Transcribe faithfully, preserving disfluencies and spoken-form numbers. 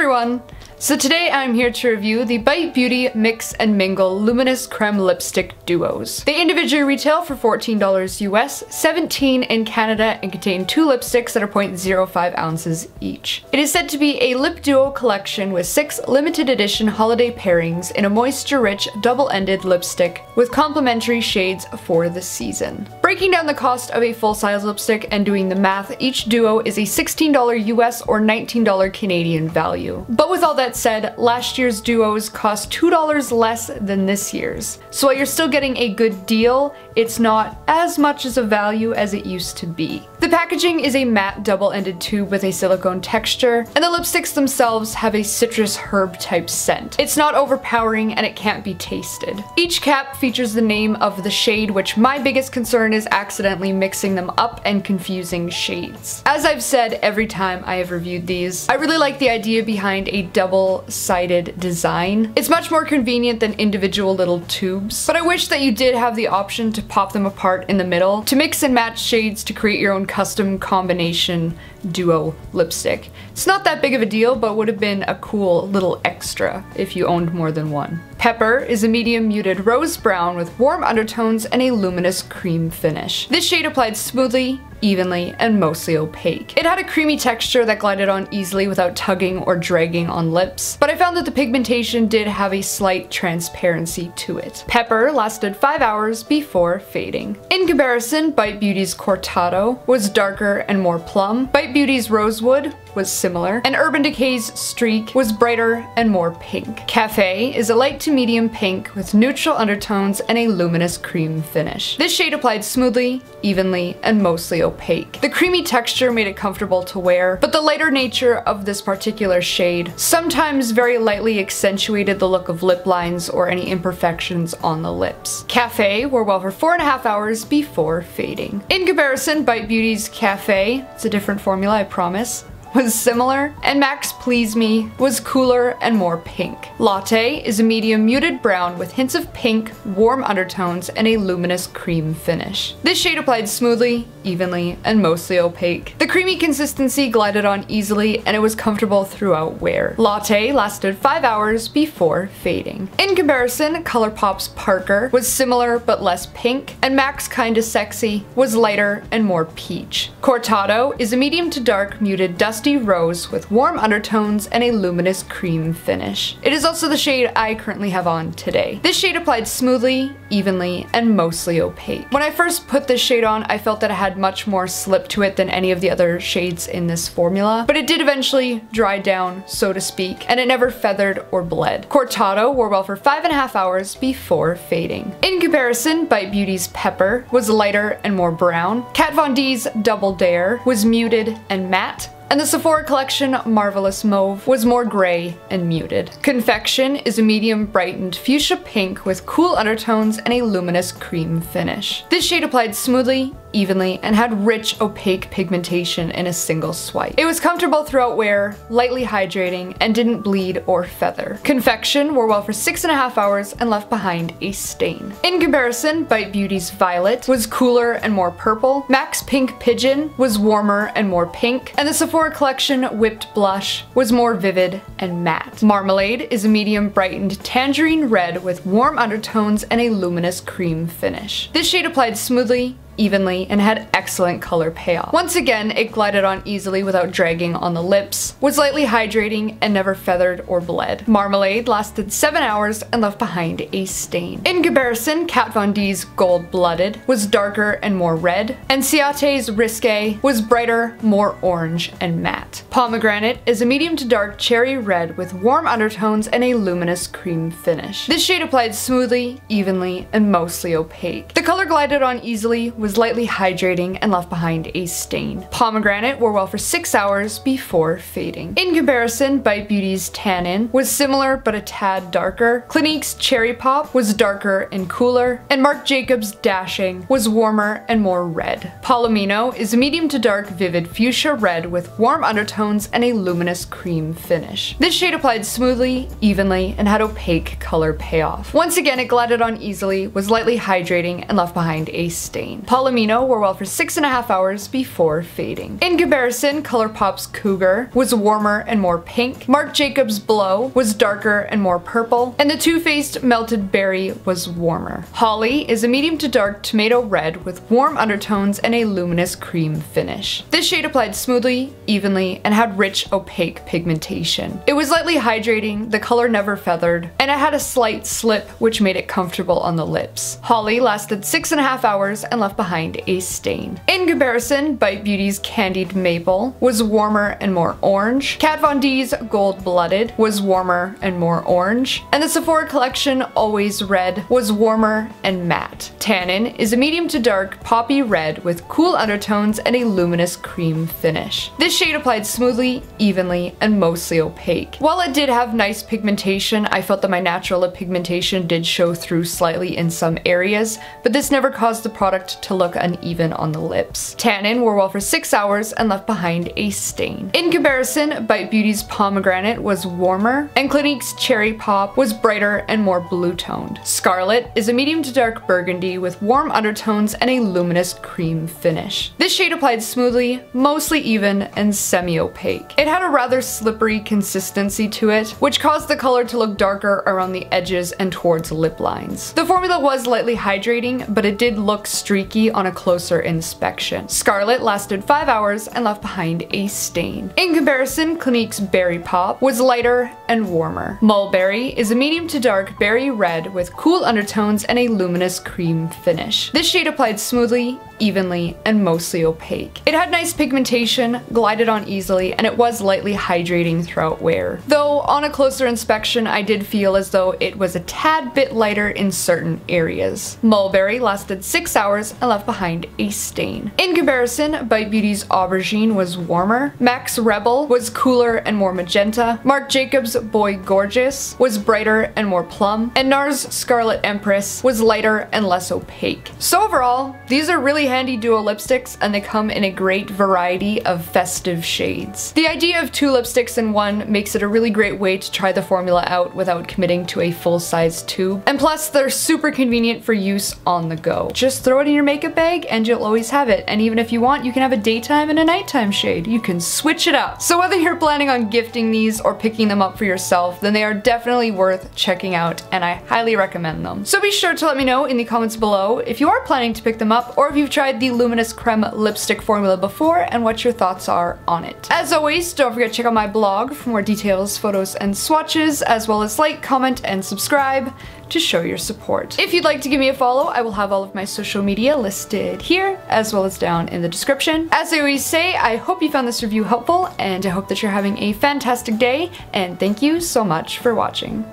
everyone! So today I'm here to review the Bite Beauty Mix and Mingle Luminous Crème Lipstick Duos. They individually retail for fourteen dollars U S, seventeen dollars in Canada, and contain two lipsticks that are zero point zero five ounces each. It is said to be a lip duo collection with six limited edition holiday pairings in a moisture-rich double-ended lipstick with complementary shades for the season. Breaking down the cost of a full-size lipstick and doing the math, each duo is a sixteen dollars U S or nineteen dollars Canadian value. But with all that said, last year's duos cost two dollars less than this year's. So while you're still getting a good deal, it's not as much as a value as it used to be. The packaging is a matte double-ended tube with a silicone texture, and the lipsticks themselves have a citrus herb type scent. It's not overpowering and it can't be tasted. Each cap features the name of the shade, which my biggest concern is accidentally mixing them up and confusing shades. As I've said every time I have reviewed these, I really like the idea behind a double double-sided design. It's much more convenient than individual little tubes, but I wish that you did have the option to pop them apart in the middle to mix and match shades to create your own custom combination duo lipstick. It's not that big of a deal, but would have been a cool little extra if you owned more than one. Pepper is a medium muted rose brown with warm undertones and a luminous cream finish. This shade applied smoothly, evenly, and mostly opaque. It had a creamy texture that glided on easily without tugging or dragging on lips, but I found that the pigmentation did have a slight transparency to it. Pepper lasted five hours before fading. In comparison, Bite Beauty's Cortado was darker and more plum, Bite Beauty's Rosewood was similar, and Urban Decay's Streak was brighter and more pink. Café is a light to medium pink with neutral undertones and a luminous cream finish. This shade applied smoothly, evenly, and mostly opaque. The creamy texture made it comfortable to wear, but the lighter nature of this particular shade sometimes very lightly accentuated the look of lip lines or any imperfections on the lips. Café wore well for four and a half hours before fading. In comparison, Bite Beauty's Café, it's a different formula, I promise, was similar, and M A C's Please Me was cooler and more pink. Latte is a medium muted brown with hints of pink, warm undertones, and a luminous cream finish. This shade applied smoothly, evenly, and mostly opaque. The creamy consistency glided on easily, and it was comfortable throughout wear. Latte lasted five hours before fading. In comparison, Colourpop's Parker was similar but less pink, and M A C's Kinda Sexy was lighter and more peach. Cortado is a medium to dark muted dust rose with warm undertones and a luminous cream finish. It is also the shade I currently have on today. This shade applied smoothly, evenly, and mostly opaque. When I first put this shade on, I felt that it had much more slip to it than any of the other shades in this formula, but it did eventually dry down, so to speak, and it never feathered or bled. Cortado wore well for five and a half hours before fading. In comparison, Bite Beauty's Pepper was lighter and more brown, Kat Von D's Double Dare was muted and matte, and the Sephora Collection Marvelous Mauve was more gray and muted. Confection is a medium brightened fuchsia pink with cool undertones and a luminous cream finish. This shade applied smoothly, evenly, and had rich opaque pigmentation in a single swipe. It was comfortable throughout wear, lightly hydrating, and didn't bleed or feather. Confection wore well for six and a half hours and left behind a stain. In comparison, Bite Beauty's Violet was cooler and more purple, M A C's Pink Pigeon was warmer and more pink, and the Sephora Collection Whipped Blush was more vivid and matte. Marmalade is a medium brightened tangerine red with warm undertones and a luminous cream finish. This shade applied smoothly, evenly, and had excellent color payoff. Once again, it glided on easily without dragging on the lips, was lightly hydrating, and never feathered or bled. Marmalade lasted seven hours and left behind a stain. In comparison, Kat Von D's Gold Blooded was darker and more red, and Ciate's Risque was brighter, more orange, and matte. Pomegranate is a medium to dark cherry red with warm undertones and a luminous cream finish. This shade applied smoothly, evenly, and mostly opaque. The color glided on easily, was lightly hydrating, and left behind a stain. Pomegranate wore well for six hours before fading. In comparison, Bite Beauty's Tannin was similar but a tad darker, Clinique's Cherry Pop was darker and cooler, and Marc Jacobs' Dashing was warmer and more red. Palomino is a medium to dark vivid fuchsia red with warm undertones and a luminous cream finish. This shade applied smoothly, evenly, and had opaque color payoff. Once again, it glided on easily, was lightly hydrating, and left behind a stain. Palomino wore well for six and a half hours before fading. In comparison, Colourpop's Cougar was warmer and more pink, Marc Jacobs Blow was darker and more purple, and the Too Faced Melted Berry was warmer. Holly is a medium to dark tomato red with warm undertones and a luminous cream finish. This shade applied smoothly, evenly, and had rich, opaque pigmentation. It was lightly hydrating, the color never feathered, and it had a slight slip which made it comfortable on the lips. Holly lasted six and a half hours and left behind a stain. In comparison, Bite Beauty's Candied Maple was warmer and more orange, Kat Von D's Gold Blooded was warmer and more orange, and the Sephora Collection Always Red was warmer and matte. Tannin is a medium to dark poppy red with cool undertones and a luminous cream finish. This shade applied smoothly, evenly, and mostly opaque. While it did have nice pigmentation, I felt that my natural lip pigmentation did show through slightly in some areas, but this never caused the product to look uneven on the lips. Tannin wore well for six hours and left behind a stain. In comparison, Bite Beauty's Pomegranate was warmer, and Clinique's Cherry Pop was brighter and more blue-toned. Scarlet is a medium to dark burgundy with warm undertones and a luminous cream finish. This shade applied smoothly, mostly even, and semi-opaque. It had a rather slippery consistency to it, which caused the color to look darker around the edges and towards lip lines. The formula was lightly hydrating, but it did look streaky on a closer inspection. Scarlet lasted five hours and left behind a stain. In comparison, Clinique's Berry Pop was lighter and warmer. Mulberry is a medium to dark berry red with cool undertones and a luminous cream finish. This shade applied smoothly, evenly, and mostly opaque. It had nice pigmentation, glided on easily, and it was lightly hydrating throughout wear. Though on a closer inspection, I did feel as though it was a tad bit lighter in certain areas. Mulberry lasted six hours and left behind a stain. In comparison, Bite Beauty's Aubergine was warmer, M A C's Rebel was cooler and more magenta, Marc Jacobs Boy Gorgeous was brighter and more plum, and NARS Scarlet Empress was lighter and less opaque. So overall, these are really handy duo lipsticks, and they come in a great variety of festive shades. The idea of two lipsticks in one makes it a really great way to try the formula out without committing to a full-size tube, and plus they're super convenient for use on the go. Just throw it in your makeup bag and you'll always have it, and even if you want, you can have a daytime and a nighttime shade. You can switch it up. So whether you're planning on gifting these or picking them up for yourself, then they are definitely worth checking out, and I highly recommend them. So be sure to let me know in the comments below if you are planning to pick them up, or if you've tried tried the Luminous Crème Lipstick formula before and what your thoughts are on it. As always, don't forget to check out my blog for more details, photos, and swatches, as well as like, comment, and subscribe to show your support. If you'd like to give me a follow, I will have all of my social media listed here, as well as down in the description. As I always say, I hope you found this review helpful, and I hope that you're having a fantastic day, and thank you so much for watching.